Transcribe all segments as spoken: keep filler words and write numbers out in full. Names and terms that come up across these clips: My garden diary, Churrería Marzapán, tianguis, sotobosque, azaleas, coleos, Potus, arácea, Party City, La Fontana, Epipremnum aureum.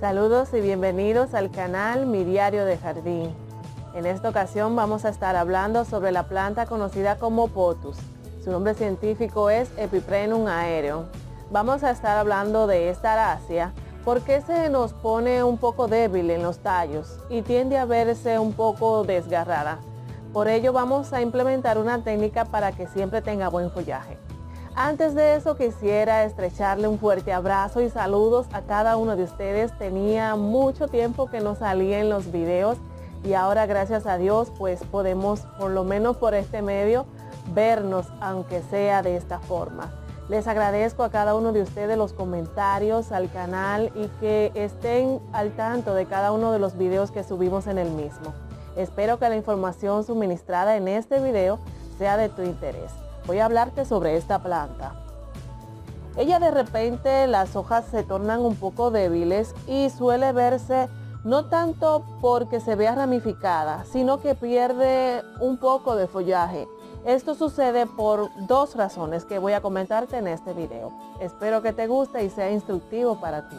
Saludos y bienvenidos al canal Mi Diario de Jardín. En esta ocasión vamos a estar hablando sobre la planta conocida como Potus. Su nombre científico es Epipremnum aureum. Vamos a estar hablando de esta arácea porque se nos pone un poco débil en los tallos y tiende a verse un poco desgarrada. Por ello vamos a implementar una técnica para que siempre tenga buen follaje. Antes de eso quisiera estrecharle un fuerte abrazo y saludos a cada uno de ustedes. Tenía mucho tiempo que no salía en los videos y ahora gracias a Dios pues podemos, por lo menos por este medio, vernos aunque sea de esta forma. Les agradezco a cada uno de ustedes los comentarios al canal y que estén al tanto de cada uno de los videos que subimos en el mismo. Espero que la información suministrada en este video sea de tu interés. Voy a hablarte sobre esta planta. Ella de repente las hojas se tornan un poco débiles y suele verse no tanto porque se vea ramificada, sino que pierde un poco de follaje. Esto sucede por dos razones que voy a comentarte en este video. Espero que te guste y sea instructivo para ti.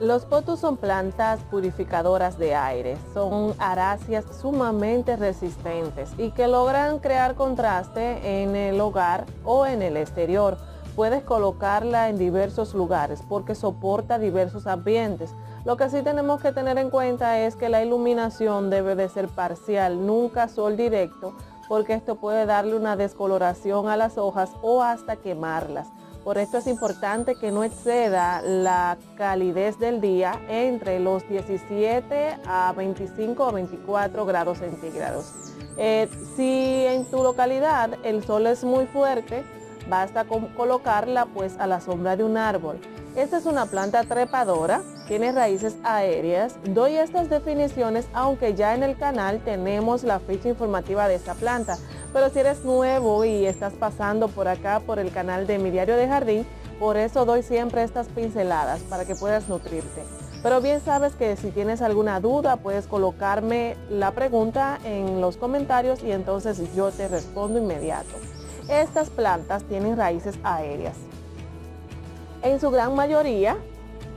Los potus son plantas purificadoras de aire, son aráceas sumamente resistentes y que logran crear contraste en el hogar o en el exterior. Puedes colocarla en diversos lugares porque soporta diversos ambientes. Lo que sí tenemos que tener en cuenta es que la iluminación debe de ser parcial, nunca sol directo, porque esto puede darle una descoloración a las hojas o hasta quemarlas. Por esto es importante que no exceda la calidez del día entre los diecisiete a veinticinco o veinticuatro grados centígrados. Eh, si en tu localidad el sol es muy fuerte, basta con colocarla pues a la sombra de un árbol. Esta es una planta trepadora, tiene raíces aéreas. Doy estas definiciones aunque ya en el canal tenemos la ficha informativa de esta planta. Pero si eres nuevo y estás pasando por acá por el canal de Mi Diario de Jardín, por eso doy siempre estas pinceladas para que puedas nutrirte. Pero bien sabes que si tienes alguna duda puedes colocarme la pregunta en los comentarios y entonces yo te respondo inmediato. Estas plantas tienen raíces aéreas. En su gran mayoría,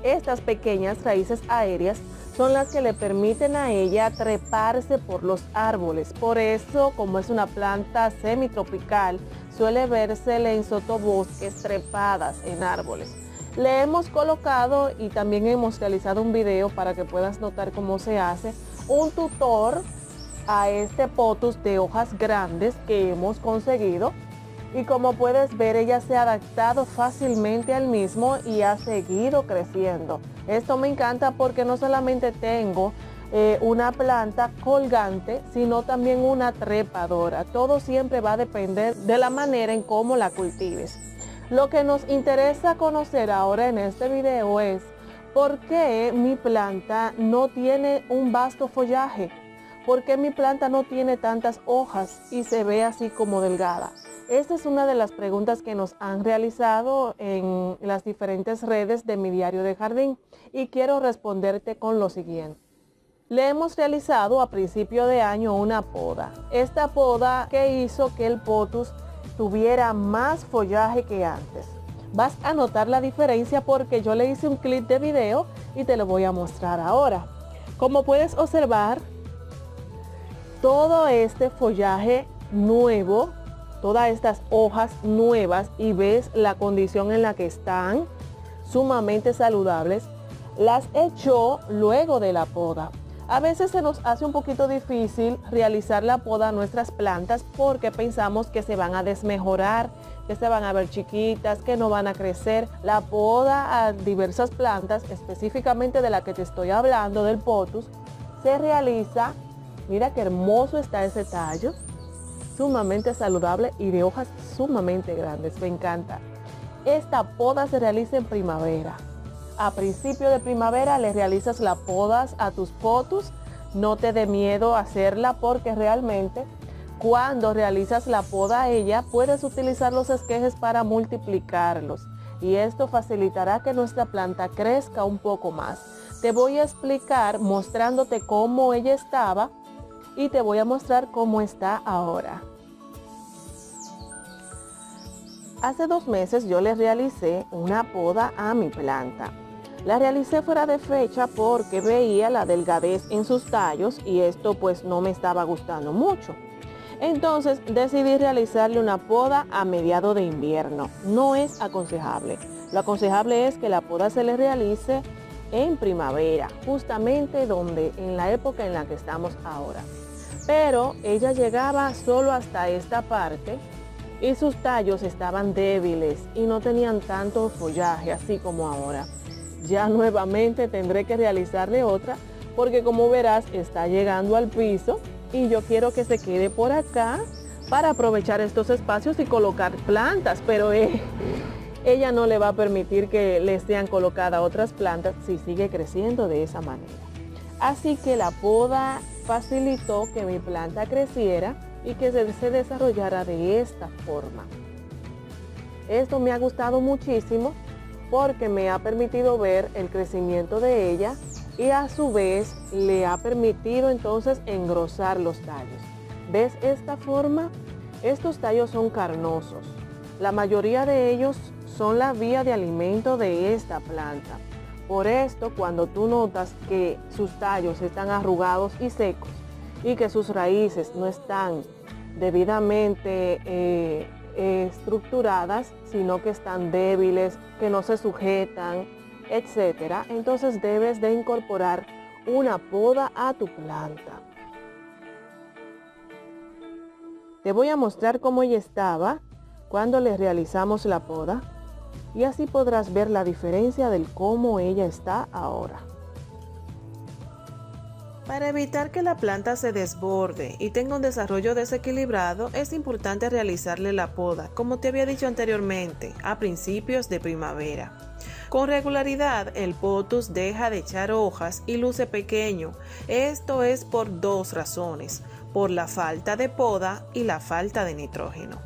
estas pequeñas raíces aéreas son las que le permiten a ella treparse por los árboles. Por eso, como es una planta semitropical, suele versele en sotobosques trepadas en árboles. Le hemos colocado y también hemos realizado un video para que puedas notar cómo se hace un tutor a este potus de hojas grandes que hemos conseguido. Y como puedes ver, ella se ha adaptado fácilmente al mismo y ha seguido creciendo. Esto me encanta porque no solamente tengo eh, una planta colgante, sino también una trepadora. Todo siempre va a depender de la manera en cómo la cultives. Lo que nos interesa conocer ahora en este video es por qué mi planta no tiene un vasto follaje. ¿Por qué mi planta no tiene tantas hojas y se ve así como delgada? Esta es una de las preguntas que nos han realizado en las diferentes redes de Mi Diario de Jardín y quiero responderte con lo siguiente. Le hemos realizado a principio de año una poda. Esta poda que hizo que el potus tuviera más follaje que antes. Vas a notar la diferencia porque yo le hice un clip de video y te lo voy a mostrar ahora. Como puedes observar, todo este follaje nuevo, todas estas hojas nuevas, y ves la condición en la que están, sumamente saludables, las echó luego de la poda. A veces se nos hace un poquito difícil realizar la poda a nuestras plantas porque pensamos que se van a desmejorar, que se van a ver chiquitas, que no van a crecer. La poda a diversas plantas, específicamente de la que te estoy hablando, del potus, se realiza, mira qué hermoso está ese tallo, sumamente saludable y de hojas sumamente grandes, me encanta. Esta poda se realiza en primavera. A principio de primavera le realizas las podas a tus potus. No te dé miedo hacerla porque realmente Cuando realizas la poda a ella, puedes utilizar los esquejes para multiplicarlos y esto facilitará que nuestra planta crezca un poco más. Te voy a explicar mostrándote cómo ella estaba y te voy a mostrar cómo está ahora. Hace dos meses yo le realicé una poda a mi planta. La realicé fuera de fecha porque veía la delgadez en sus tallos y esto pues no me estaba gustando mucho. Entonces decidí realizarle una poda a mediado de invierno. No es aconsejable. Lo aconsejable es que la poda se le realice en primavera, justamente donde en la época en la que estamos ahora. Pero ella llegaba solo hasta esta parte y sus tallos estaban débiles y no tenían tanto follaje así como ahora. Ya nuevamente tendré que realizarle otra porque como verás está llegando al piso y yo quiero que se quede por acá para aprovechar estos espacios y colocar plantas, pero eh, ella no le va a permitir que le sean colocadas otras plantas si sigue creciendo de esa manera. Así que la poda facilitó que mi planta creciera y que se, se desarrollara de esta forma. Esto me ha gustado muchísimo porque me ha permitido ver el crecimiento de ella y a su vez le ha permitido entonces engrosar los tallos. ¿Ves esta forma? Estos tallos son carnosos. La mayoría de ellos son la vía de alimento de esta planta. Por esto, cuando tú notas que sus tallos están arrugados y secos y que sus raíces no están debidamente eh, eh, estructuradas, sino que están débiles, que no se sujetan, etcétera, entonces debes de incorporar una poda a tu planta. Te voy a mostrar cómo ella estaba cuando le realizamos la poda y así podrás ver la diferencia del cómo ella está ahora. Para evitar que la planta se desborde y tenga un desarrollo desequilibrado, es importante realizarle la poda, como te había dicho anteriormente, a principios de primavera. Con regularidad, el potus deja de echar hojas y luce pequeño. Esto es por dos razones, por la falta de poda y la falta de nitrógeno.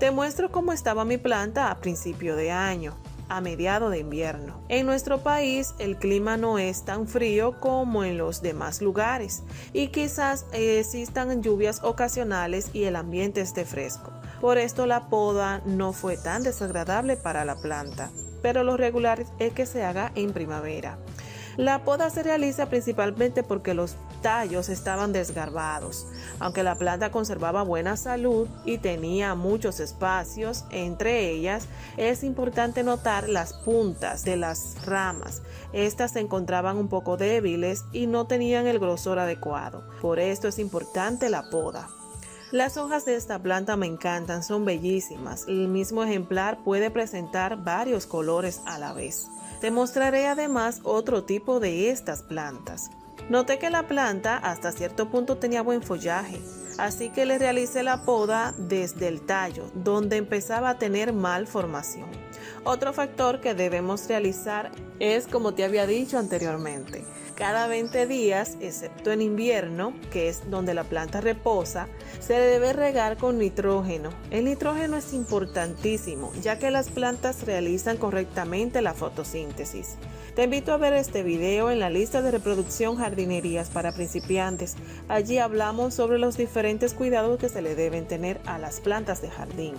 Te muestro cómo estaba mi planta a principio de año, a mediado de invierno. En nuestro país el clima no es tan frío como en los demás lugares y quizás existan lluvias ocasionales y el ambiente esté fresco. Por esto la poda no fue tan desagradable para la planta, pero lo regular es que se haga en primavera. La poda se realiza principalmente porque los tallos estaban desgarbados, aunque la planta conservaba buena salud y tenía muchos espacios entre ellas. Es importante notar las puntas de las ramas. Estas se encontraban un poco débiles y no tenían el grosor adecuado. Por esto es importante la poda. Las hojas de esta planta me encantan, son bellísimas. El mismo ejemplar puede presentar varios colores a la vez. Te mostraré además otro tipo de estas plantas. Noté que la planta hasta cierto punto tenía buen follaje, así que le realicé la poda desde el tallo, donde empezaba a tener malformación. Otro factor que debemos realizar es, como te había dicho anteriormente, cada veinte días, excepto en invierno, que es donde la planta reposa, se debe regar con nitrógeno. El nitrógeno es importantísimo, ya que las plantas realizan correctamente la fotosíntesis. Te invito a ver este video en la lista de reproducción Jardinerías para principiantes. Allí hablamos sobre los diferentes cuidados que se le deben tener a las plantas de jardín.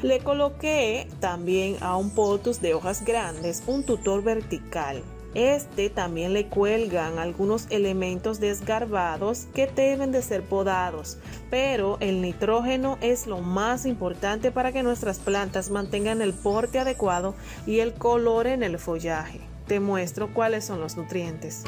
Le coloqué también a un potus de hojas grandes un tutor vertical. Este también le cuelgan algunos elementos desgarbados que deben de ser podados, pero el nitrógeno es lo más importante para que nuestras plantas mantengan el porte adecuado y el color en el follaje. Te muestro cuáles son los nutrientes.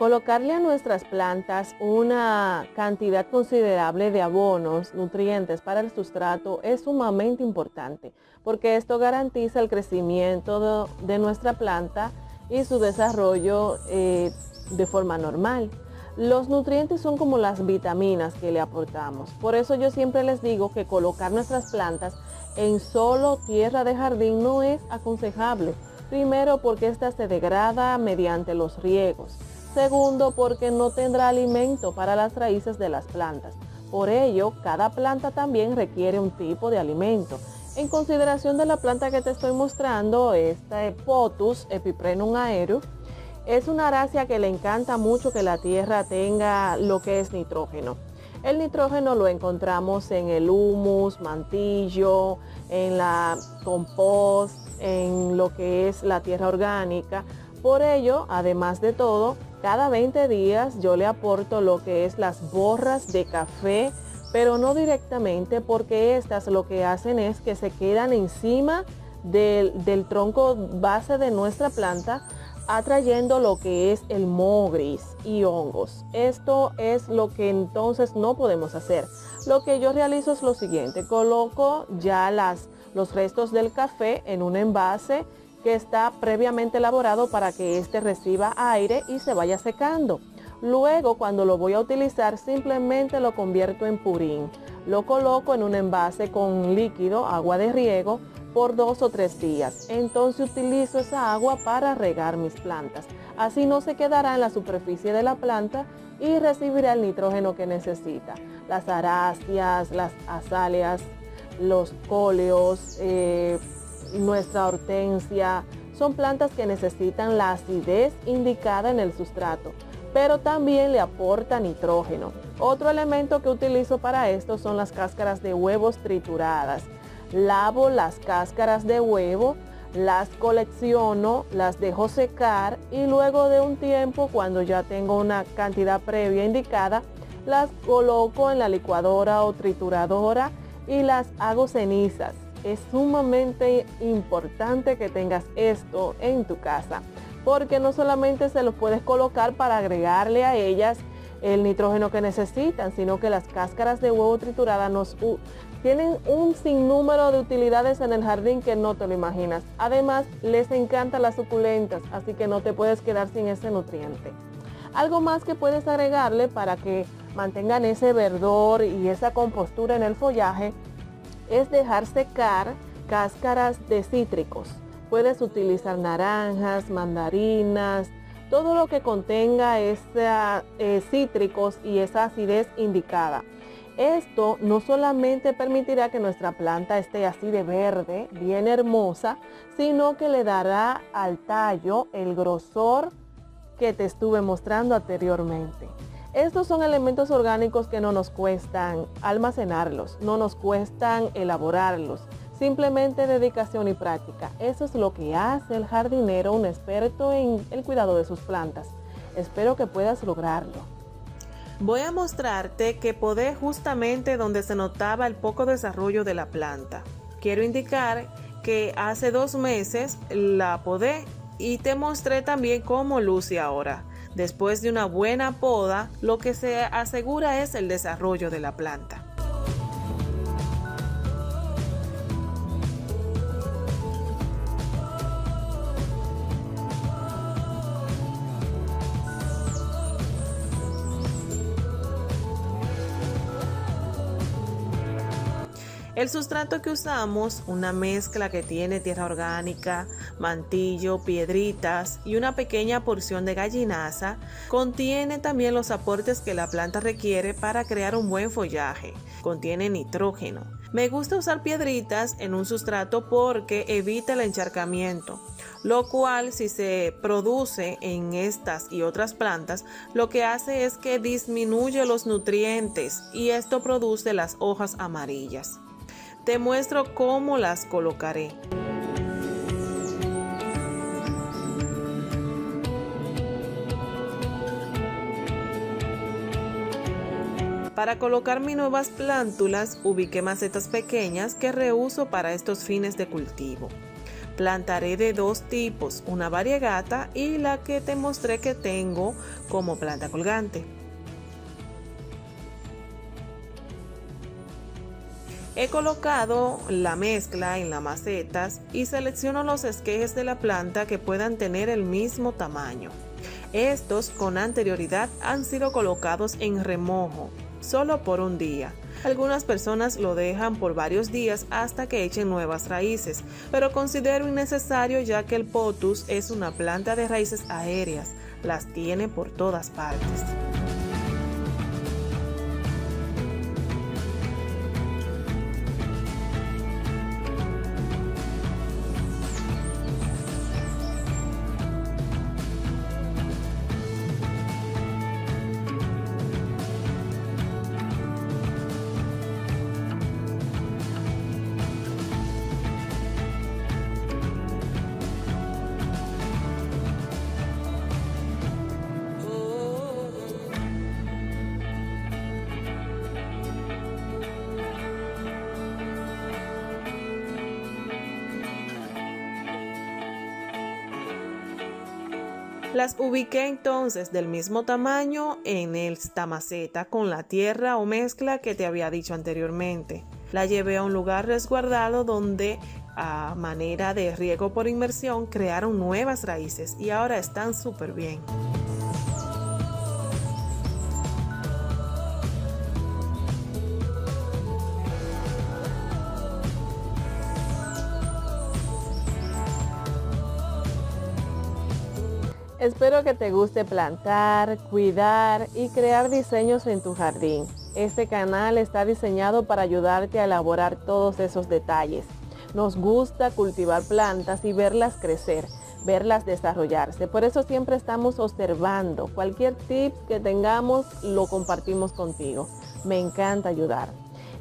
Colocarle a nuestras plantas una cantidad considerable de abonos, nutrientes para el sustrato es sumamente importante, porque esto garantiza el crecimiento de nuestra planta y su desarrollo eh, de forma normal. Los nutrientes son como las vitaminas que le aportamos. Por eso yo siempre les digo que colocar nuestras plantas en solo tierra de jardín no es aconsejable. Primero, porque ésta se degrada mediante los riegos. Segundo, porque no tendrá alimento para las raíces de las plantas. Por ello, cada planta también requiere un tipo de alimento. En consideración de la planta que te estoy mostrando, este Potus, Epipremnum aureum, es una arácea que le encanta mucho que la tierra tenga lo que es nitrógeno. El nitrógeno lo encontramos en el humus, mantillo, en la compost, en lo que es la tierra orgánica. Por ello, además de todo, cada veinte días yo le aporto lo que es las borras de café, pero no directamente, porque estas lo que hacen es que se quedan encima del, del tronco base de nuestra planta, atrayendo lo que es el moho gris y hongos. Esto es lo que entonces no podemos hacer. Lo que yo realizo es lo siguiente: coloco ya las, los restos del café en un envase que está previamente elaborado para que éste reciba aire y se vaya secando. Luego, cuando lo voy a utilizar, simplemente lo convierto en purín. Lo coloco en un envase con líquido, agua de riego, por dos o tres días. Entonces utilizo esa agua para regar mis plantas. Así no se quedará en la superficie de la planta y recibirá el nitrógeno que necesita. Las aráceas, las azaleas, los coleos, eh, nuestra hortensia, son plantas que necesitan la acidez indicada en el sustrato, pero también le aporta nitrógeno. Otro elemento que utilizo para esto son las cáscaras de huevos trituradas. Lavo las cáscaras de huevo, las colecciono, las dejo secar y luego de un tiempo, cuando ya tengo una cantidad previa indicada, las coloco en la licuadora o trituradora y las hago cenizas. Es sumamente importante que tengas esto en tu casa, porque no solamente se los puedes colocar para agregarle a ellas el nitrógeno que necesitan, sino que las cáscaras de huevo trituradas nos uh, tienen un sinnúmero de utilidades en el jardín que no te lo imaginas. Además, les encantan las suculentas, así que no te puedes quedar sin ese nutriente. Algo más que puedes agregarle para que mantengan ese verdor y esa compostura en el follaje es dejar secar cáscaras de cítricos. Puedes utilizar naranjas, mandarinas, todo lo que contenga esa, eh, cítricos y esa acidez indicada. Esto no solamente permitirá que nuestra planta esté así de verde, bien hermosa, sino que le dará al tallo el grosor que te estuve mostrando anteriormente. Estos son elementos orgánicos que no nos cuestan almacenarlos, no nos cuestan elaborarlos. Simplemente dedicación y práctica. Eso es lo que hace el jardinero un experto en el cuidado de sus plantas. Espero que puedas lograrlo. Voy a mostrarte que podé justamente donde se notaba el poco desarrollo de la planta. Quiero indicar que hace dos meses la podé y te mostré también cómo luce ahora. Después de una buena poda, lo que se asegura es el desarrollo de la planta. El sustrato que usamos, una mezcla que tiene tierra orgánica, mantillo, piedritas y una pequeña porción de gallinaza, contiene también los aportes que la planta requiere para crear un buen follaje. Contiene nitrógeno. Me gusta usar piedritas en un sustrato porque evita el encharcamiento, lo cual, si se produce en estas y otras plantas, lo que hace es que disminuye los nutrientes y esto produce las hojas amarillas. Te muestro cómo las colocaré. Para colocar mis nuevas plántulas, ubiqué macetas pequeñas que reuso para estos fines de cultivo. Plantaré de dos tipos, una variegata y la que te mostré que tengo como planta colgante. He colocado la mezcla en las macetas y selecciono los esquejes de la planta que puedan tener el mismo tamaño. Estos con anterioridad han sido colocados en remojo, solo por un día. Algunas personas lo dejan por varios días hasta que echen nuevas raíces, pero considero innecesario ya que el Potus es una planta de raíces aéreas, las tiene por todas partes. Las ubiqué entonces del mismo tamaño en esta maceta con la tierra o mezcla que te había dicho anteriormente. La llevé a un lugar resguardado donde, a manera de riego por inmersión, crearon nuevas raíces y ahora están súper bien. Espero que te guste plantar, cuidar y crear diseños en tu jardín. Este canal está diseñado para ayudarte a elaborar todos esos detalles. Nos gusta cultivar plantas y verlas crecer, verlas desarrollarse. Por eso siempre estamos observando. Cualquier tip que tengamos lo compartimos contigo. Me encanta ayudar.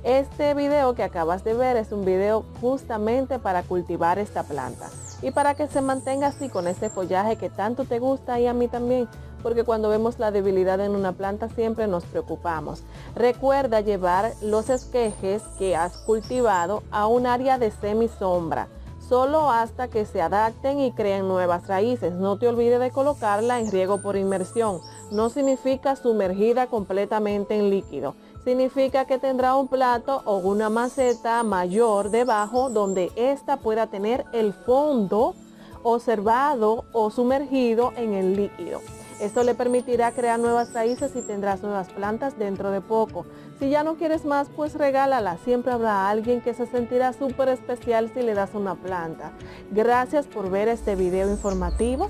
Este video que acabas de ver es un video justamente para cultivar esta planta. Y para que se mantenga así con este follaje que tanto te gusta y a mí también, porque cuando vemos la debilidad en una planta siempre nos preocupamos. Recuerda llevar los esquejes que has cultivado a un área de semisombra, solo hasta que se adapten y creen nuevas raíces. No te olvides de colocarla en riego por inmersión. No significa sumergida completamente en líquido. Significa que tendrá un plato o una maceta mayor debajo donde ésta pueda tener el fondo observado o sumergido en el líquido. Esto le permitirá crear nuevas raíces y tendrás nuevas plantas dentro de poco. Si ya no quieres más, pues regálala. Siempre habrá alguien que se sentirá súper especial si le das una planta. Gracias por ver este video informativo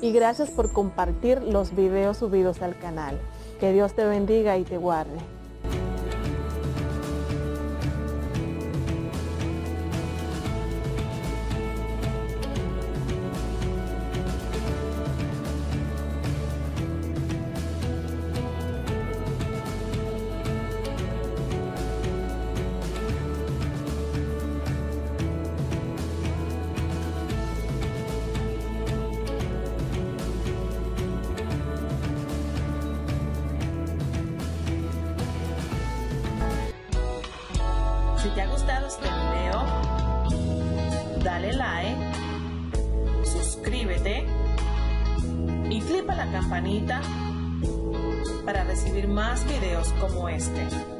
y gracias por compartir los videos subidos al canal. Que Dios te bendiga y te guarde. Si te ha gustado este video, dale like, suscríbete y clica la campanita para recibir más videos como este.